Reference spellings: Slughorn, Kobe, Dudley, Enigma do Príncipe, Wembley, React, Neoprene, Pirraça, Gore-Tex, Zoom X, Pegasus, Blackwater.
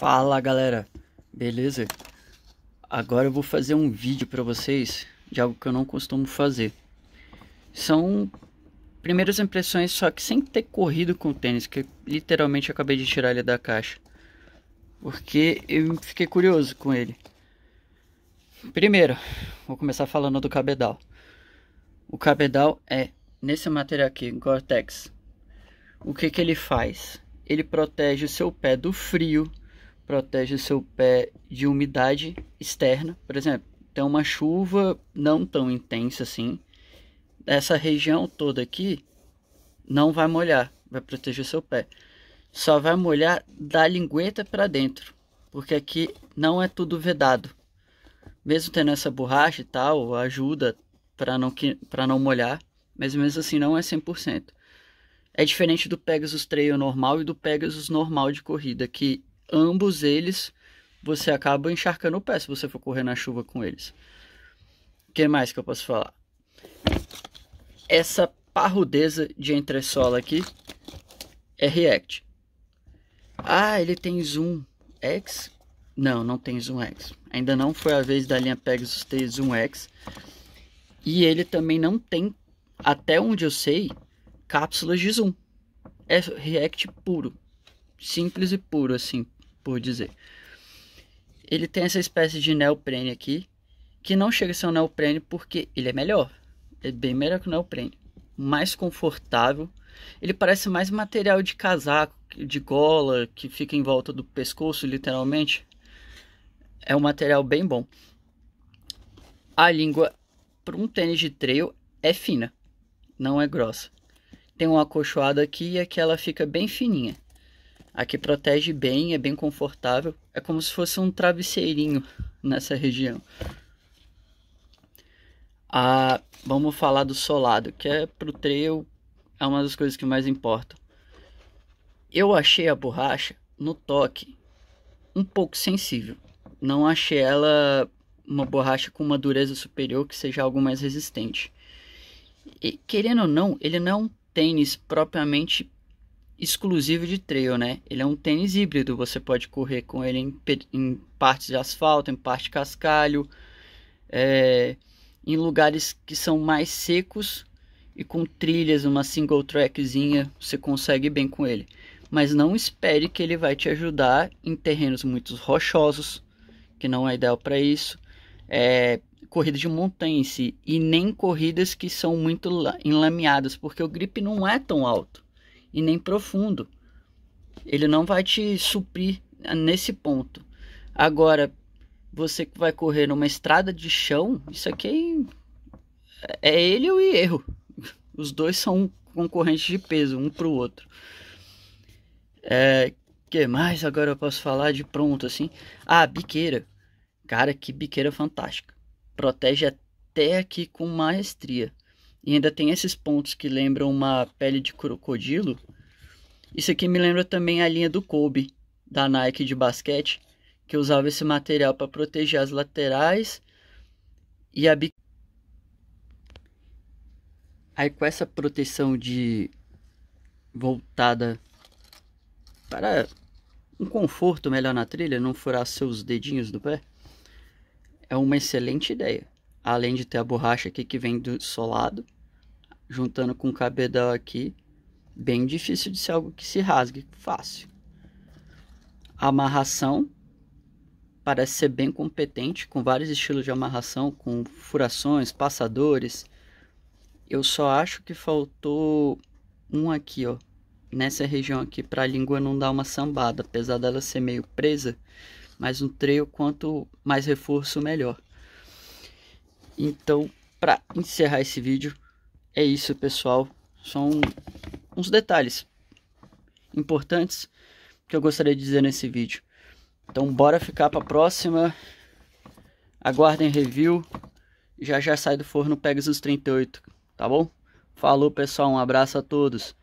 Fala galera, beleza? Agora eu vou fazer um vídeo para vocês de algo que eu não costumo fazer. São primeiras impressões, só que sem ter corrido com o tênis, que eu, literalmente acabei de tirar ele da caixa, porque eu fiquei curioso com ele. Primeiro, vou começar falando do cabedal. O cabedal é nesse material aqui, Gore-Tex. O que que ele faz? Ele protege o seu pé do frio, protege o seu pé de umidade externa. Por exemplo, tem uma chuva não tão intensa assim, essa região toda aqui não vai molhar, vai proteger o seu pé. Só vai molhar da lingueta para dentro, porque aqui não é tudo vedado. Mesmo tendo essa borracha e tal, ajuda para não molhar, mas mesmo assim não é 100%. É diferente do Pegasus Trail normal e do Pegasus normal de corrida, que ambos eles você acaba encharcando o pé se você for correr na chuva com eles. O que mais que eu posso falar? Essa parrudeza de entressola aqui é React. Ah, ele tem Zoom X? Não, não tem Zoom X. Ainda não foi a vez da linha Pegasus ter Zoom X. E ele também não tem, até onde eu sei, cápsulas de Zoom. É React puro. Simples e puro, assim por dizer. Ele tem essa espécie de neoprene aqui, que não chega a ser um neoprene porque ele é melhor, é bem melhor que o neoprene, mais confortável. Ele parece mais material de casaco, de gola, que fica em volta do pescoço, literalmente. É um material bem bom. A língua para um tênis de trail é fina, não é grossa. Tem um acolchoado aqui e aqui ela fica bem fininha. Aqui protege bem, é bem confortável. É como se fosse um travesseirinho nessa região. Ah, vamos falar do solado, que é pro trail, é uma das coisas que mais importa. Eu achei a borracha, no toque, um pouco sensível. Não achei ela uma borracha com uma dureza superior, que seja algo mais resistente. E, querendo ou não, ele não é um tênis propriamente exclusivo de trail, né? Ele é um tênis híbrido, você pode correr com ele em partes de asfalto, em parte de cascalho, em lugares que são mais secos e com trilhas, uma single trackzinha, você consegue bem com ele. Mas não espere que ele vai te ajudar em terrenos muito rochosos, que não é ideal para isso, corrida de montanha em si, e nem corridas que são muito enlameadas, porque o grip não é tão alto e nem profundo. Ele não vai te suprir nesse ponto. Agora, você que vai correr numa estrada de chão, isso aqui é ele e o erro. Os dois são concorrentes de peso, um para o outro. Que mais agora eu posso falar de pronto assim? Ah, biqueira. Cara, que biqueira fantástica. Protege até aqui com maestria. E ainda tem esses pontos que lembram uma pele de crocodilo. Isso aqui me lembra também a linha do Kobe, da Nike de basquete, que usava esse material para proteger as laterais e a biqueira. Aí com essa proteção de voltada para um conforto melhor na trilha, não furar seus dedinhos do pé, é uma excelente ideia. Além de ter a borracha aqui que vem do solado, juntando com o cabedal aqui, bem difícil de ser algo que se rasgue fácil. A amarração parece ser bem competente, com vários estilos de amarração, com furações, passadores. Eu só acho que faltou um aqui, ó, nessa região aqui, para a língua não dar uma sambada, apesar dela ser meio presa, mas no trail quanto mais reforço melhor. Então, para encerrar esse vídeo, é isso, pessoal. São uns detalhes importantes que eu gostaria de dizer nesse vídeo. Então, bora ficar para a próxima. Aguardem review. Já já sai do forno Pegasus 38, tá bom? Falou, pessoal. Um abraço a todos.